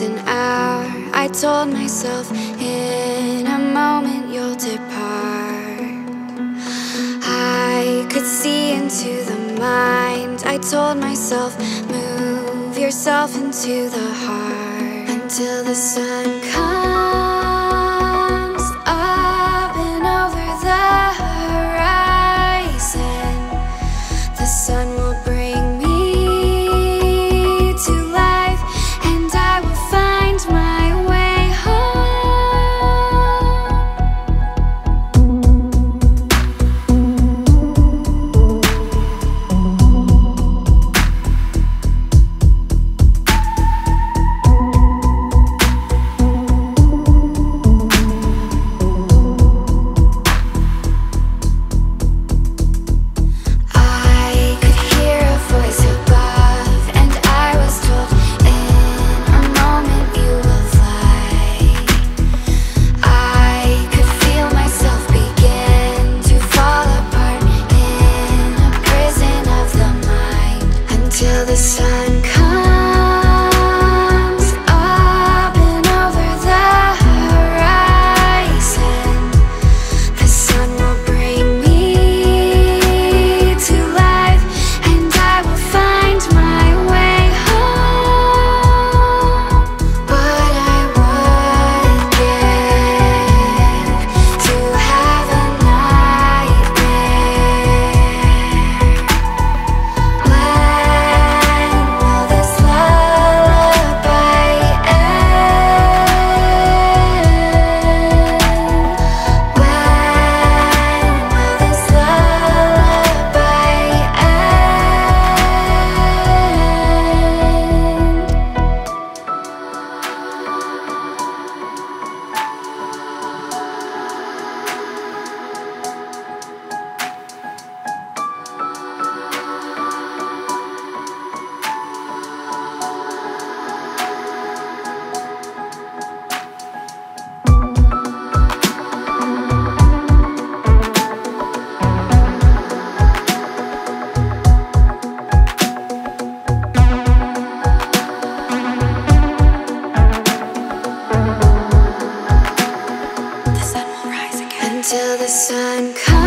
An hour, I told myself, in a moment you'll depart. I could see into the mind. I told myself, move yourself into the heart. Until the sun comes up and over the horizon, the sun will bring me the sun comes up and over the horizon. The sun will bring me to life, and I will find my way home. What I would give to have a nightmare. Until the sun comes.